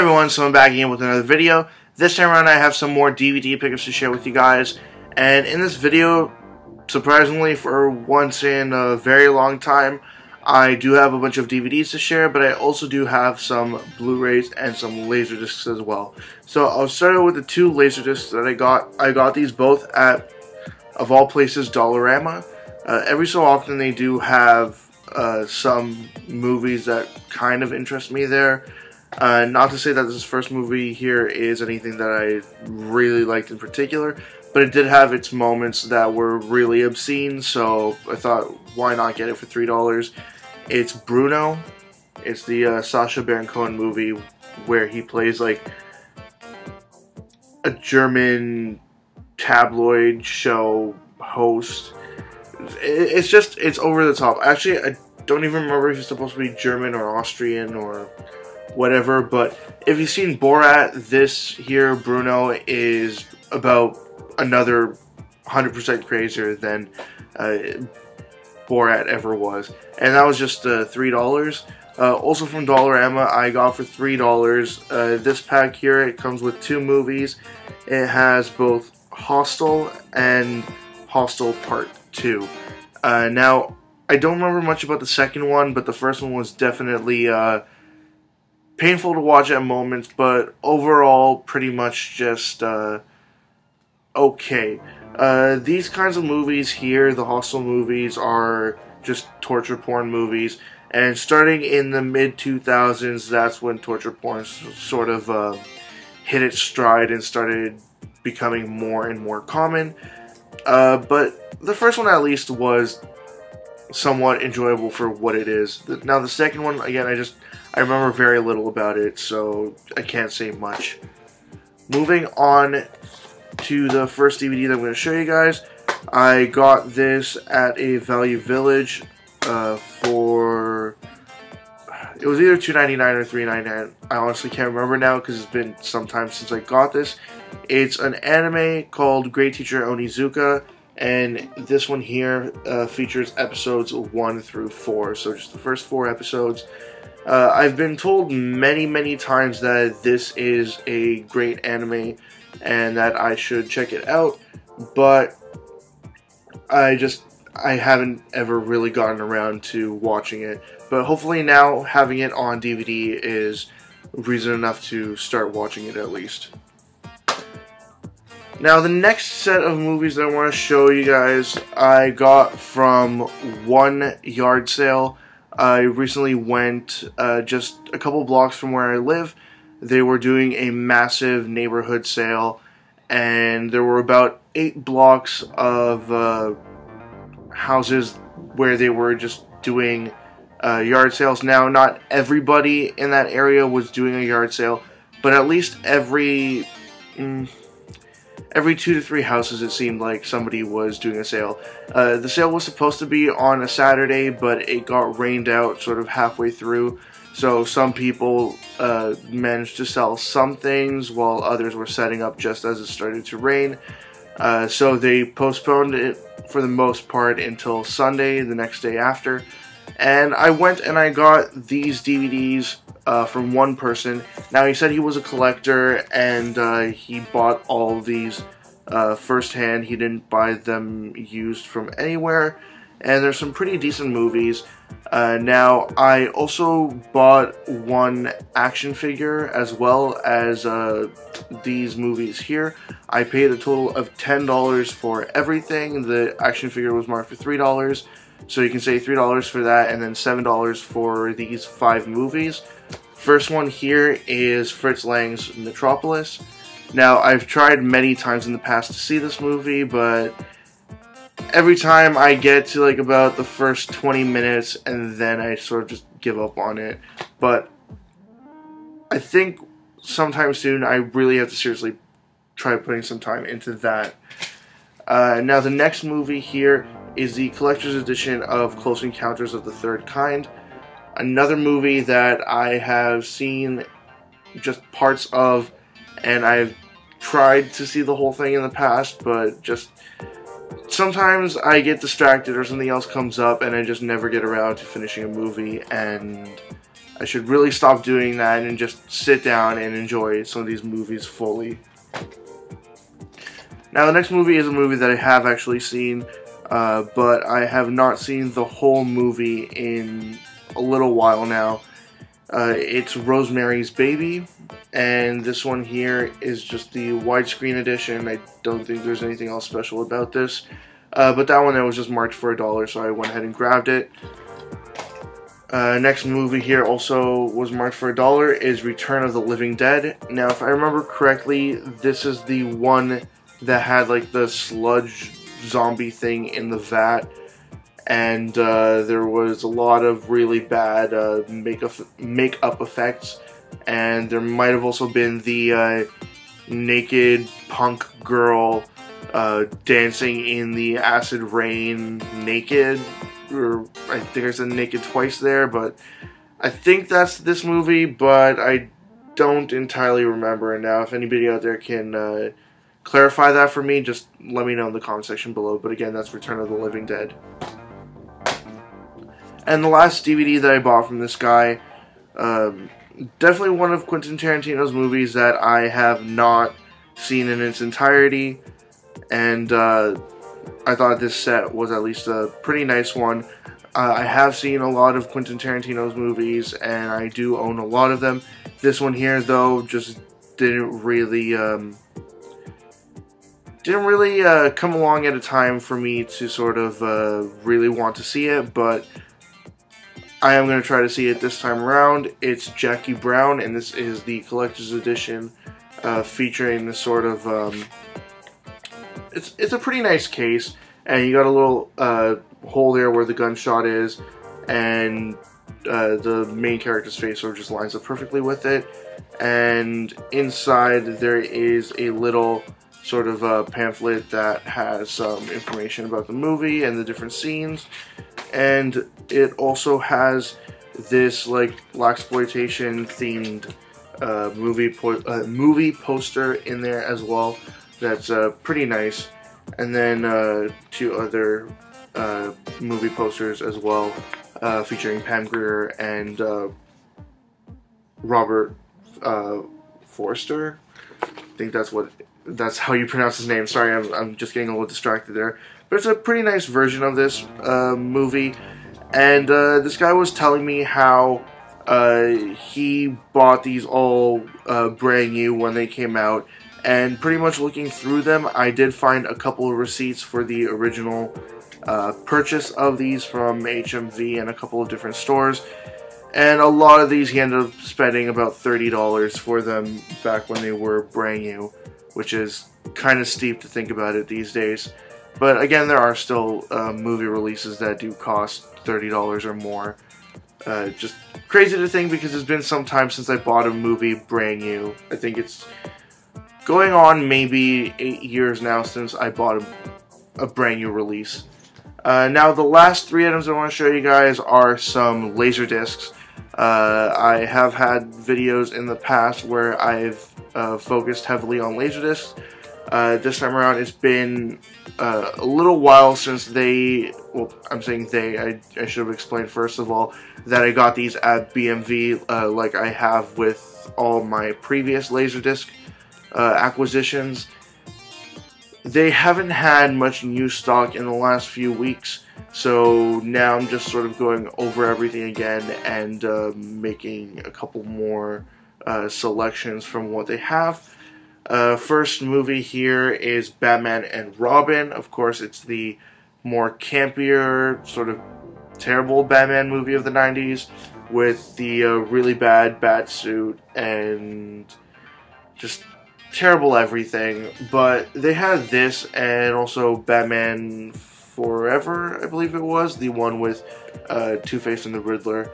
everyone, so I'm back again with another video. This time around I have some more DVD pickups to share with you guys, and in this video, surprisingly for once in a very long time, I do have a bunch of DVDs to share, but I also do have some Blu-rays and some Laserdiscs as well. So I'll start with the two Laserdiscs that I got. I got these both at, of all places, Dollarama. Every so often they do have some movies that kind of interest me there. Not to say that this first movie here is anything that I really liked in particular, but it did have its moments that were really obscene, so I thought, why not get it for $3? It's Bruno. It's the Sacha Baron Cohen movie where he plays like a German tabloid show host. It's just, it's over the top. Actually, I don't even remember if it's supposed to be German or Austrian or whatever, but if you've seen Borat, this here, Bruno, is about another 100% crazier than Borat ever was. And that was just $3. Also from Dollarama, I got for $3 this pack here. It comes with two movies. It has both Hostel and Hostel Part 2. Now, I don't remember much about the second one, but the first one was definitely painful to watch at moments, but overall pretty much just okay. These kinds of movies here, the Hostel movies, are just torture porn movies, and starting in the mid-2000s, that's when torture porn sort of hit its stride and started becoming more and more common. But the first one at least was somewhat enjoyable for what it is. Now the second one, again, I remember very little about it, so I can't say much. Moving on to the first DVD that I'm going to show you guys. I got this at a Value Village for, it was either $2.99 or $3.99. I honestly can't remember now because it's been some time since I got this. It's an anime called Great Teacher Onizuka, and this one here features episodes 1 through 4, so just the first 4 episodes. I've been told many times that this is a great anime and that I should check it out, but I haven't ever really gotten around to watching it. But hopefully now having it on DVD is reason enough to start watching it at least. Now the next set of movies that I want to show you guys I got from one yard sale. I recently went just a couple blocks from where I live. They were doing a massive neighborhood sale, and there were about 8 blocks of houses where they were just doing yard sales. Now, not everybody in that area was doing a yard sale, but at least every 2 to 3 houses, it seemed like somebody was doing a sale. The sale was supposed to be on a Saturday, but it got rained out sort of halfway through, so some people managed to sell some things while others were setting up just as it started to rain. So they postponed it for the most part until Sunday, the next day after. And I went and I got these DVDs from one person. Now, he said he was a collector, and he bought all of these firsthand. He didn't buy them used from anywhere. And there's some pretty decent movies. Now, I also bought one action figure as well as these movies here. I paid a total of $10 for everything. The action figure was marked for $3. So you can say $3 for that, and then $7 for these 5 movies. First one here is Fritz Lang's Metropolis. Now, I've tried many times in the past to see this movie, but every time I get to like about the first 20 minutes, and then I sort of just give up on it. But I think sometime soon I really have to seriously try putting some time into that. Now, the next movie here is the collector's edition of Close Encounters of the Third Kind. Another movie that I have seen just parts of, and I've tried to see the whole thing in the past, but just sometimes I get distracted or something else comes up and I just never get around to finishing a movie, and I should really stop doing that and just sit down and enjoy some of these movies fully. Now, the next movie is a movie that I have actually seen, but I have not seen the whole movie in a little while now. It's Rosemary's Baby, and this one here is just the widescreen edition. I don't think there's anything else special about this, but that one was just marked for $1, so I went ahead and grabbed it. Next movie here also was marked for $1 is Return of the Living Dead. Now, if I remember correctly, this is the one that had like the sludge zombie thing in the vat, and there was a lot of really bad makeup effects, and there might have also been the naked punk girl dancing in the acid rain naked. Or I think I said naked twice there, but I think that's this movie, but I don't entirely remember. And now if anybody out there can clarify that for me, just let me know in the comment section below. But again, that's Return of the Living Dead. And the last DVD that I bought from this guy, definitely one of Quentin Tarantino's movies that I have not seen in its entirety, and I thought this set was at least a pretty nice one. I have seen a lot of Quentin Tarantino's movies, and I do own a lot of them. This one here, though, just didn't really come along at a time for me to sort of really want to see it, but I am going to try to see it this time around. It's Jackie Brown, and this is the collector's edition, featuring this sort of... It's a pretty nice case, and you got a little hole there where the gunshot is, and the main character's face sort of just lines up perfectly with it. And inside there is a little sort of pamphlet that has some information about the movie and the different scenes, and it also has this like blaxploitation themed movie poster in there as well. That's pretty nice, and then two other movie posters as well, featuring Pam Grier and Robert Forster. I think that's how you pronounce his name. Sorry, I'm just getting a little distracted there. But it's a pretty nice version of this movie, and this guy was telling me how he bought these all brand new when they came out. And pretty much looking through them, I did find a couple of receipts for the original purchase of these from HMV and a couple of different stores. And a lot of these he ended up spending about $30 for them back when they were brand new, which is kind of steep to think about it these days. But again, there are still movie releases that do cost $30 or more. Just crazy to think, because it's been some time since I bought a movie brand new. I think it's going on maybe 8 years now since I bought a brand new release. Now the last three items I want to show you guys are some laser discs. I have had videos in the past where I've focused heavily on laser discs. This time around it's been a little while since they, well, I'm saying they, I should have explained first of all that I got these at BMV like I have with all my previous laser discs. Acquisitions. They haven't had much new stock in the last few weeks, so now I'm just sort of going over everything again and making a couple more selections from what they have. First movie here is Batman and Robin. Of course, it's the more campier, sort of terrible Batman movie of the 90s with the really bad bat suit and just terrible everything. But they had this, and also Batman Forever, I believe it was, the one with Two-Face and the Riddler.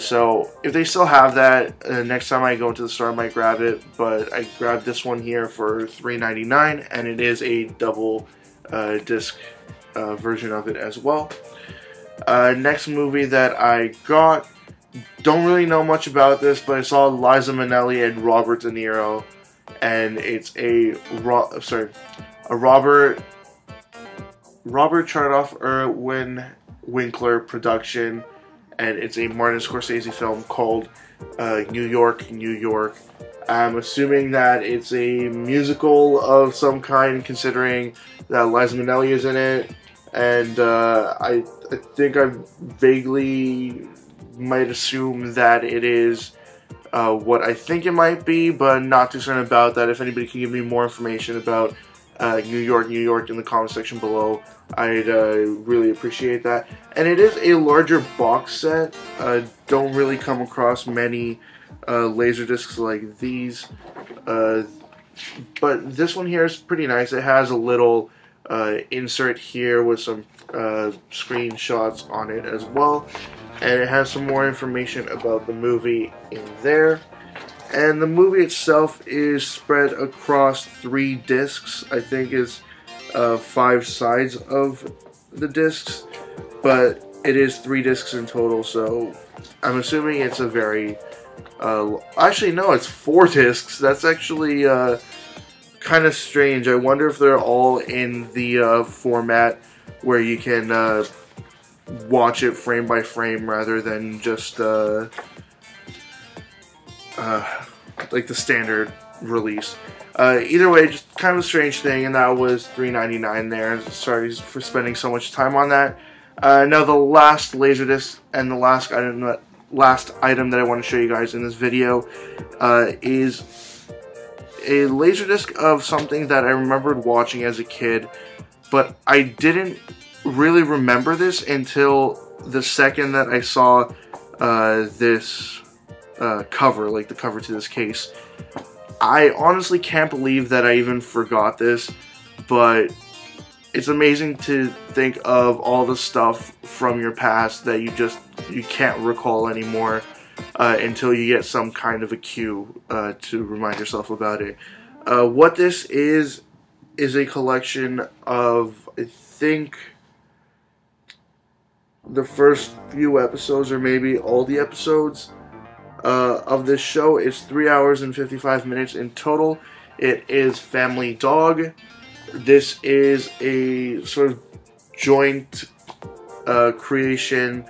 So if they still have that, next time I go into the store I might grab it, but I grabbed this one here for $3.99, and it is a double disc version of it as well. Next movie that I got, don't really know much about this, but I saw Liza Minnelli and Robert De Niro. And it's a Robert Chartoff Irwin Winkler production, and it's a Martin Scorsese film called New York, New York. I'm assuming that it's a musical of some kind, considering that Liza Minnelli is in it, and I think I vaguely might assume that it is what I think it might be, but not too certain about that. If anybody can give me more information about New York, New York in the comment section below, I'd really appreciate that. And it is a larger box set. Don't really come across many laser discs like these, but this one here is pretty nice. It has a little insert here with some screenshots on it as well, and it has some more information about the movie in there. And the movie itself is spread across 3 discs. I think it's 5 sides of the discs, but it is 3 discs in total, so I'm assuming it's a very... actually, no, it's 4 discs. That's actually kind of strange. I wonder if they're all in the format where you can watch it frame by frame rather than just like the standard release. Either way, just kind of a strange thing, and that was $3.99 there. Sorry for spending so much time on that. Now, the last laserdisc and the last item that I want to show you guys in this video is a laserdisc of something that I remembered watching as a kid, but I didn't really remember this until the second that I saw this cover, like the cover to this case. I honestly can't believe that I even forgot this, but it's amazing to think of all the stuff from your past that you can't recall anymore until you get some kind of a cue to remind yourself about it. What this is a collection of, I think, the first few episodes, or maybe all the episodes of this show. It's 3 hours and 55 minutes in total. It is Family Dog. This is a sort of joint creation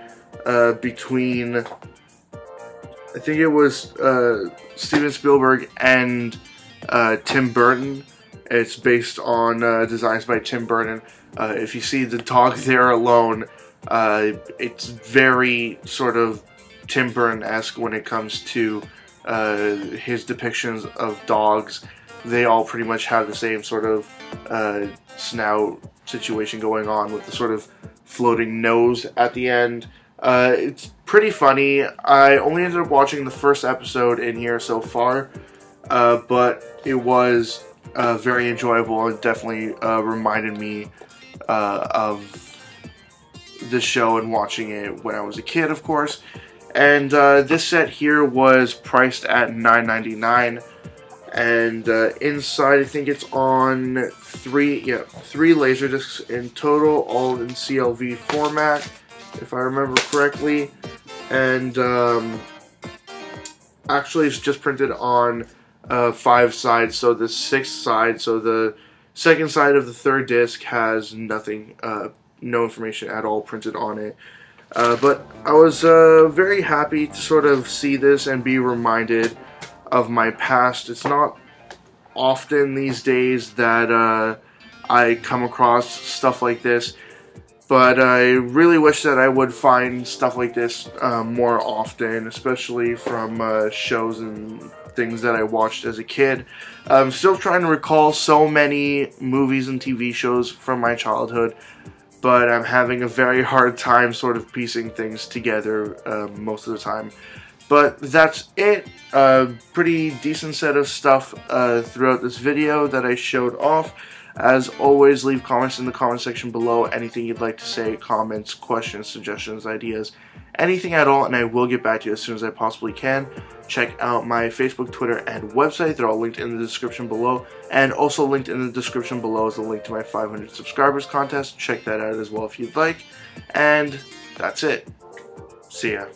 between, I think it was Steven Spielberg and Tim Burton. It's based on designs by Tim Burton. If you see the dog there alone, it's very sort of Tim Burton-esque when it comes to his depictions of dogs. They all pretty much have the same sort of snout situation going on with the sort of floating nose at the end. It's pretty funny. I only ended up watching the first episode in here so far, but it was very enjoyable and definitely reminded me of the show and watching it when I was a kid, of course. And this set here was priced at $9.99, and inside, I think it's on 3 laser discs in total, all in CLV format, if I remember correctly. And actually, it's just printed on 5 sides, so the 6th side, so the second side of the 3rd disc has nothing, no information at all printed on it. But I was very happy to sort of see this and be reminded of my past. It's not often these days that I come across stuff like this, but I really wish that I would find stuff like this more often, especially from shows and things that I watched as a kid. I'm still trying to recall so many movies and TV shows from my childhood, but I'm having a very hard time sort of piecing things together most of the time. But that's it. Pretty decent set of stuff throughout this video that I showed off. As always, leave comments in the comment section below. Anything you'd like to say, comments, questions, suggestions, ideas, anything at all, and I will get back to you as soon as I possibly can. Check out my Facebook, Twitter, and website. They're all linked in the description below. And also linked in the description below is the link to my 500 subscribers contest. Check that out as well if you'd like. And that's it. See ya.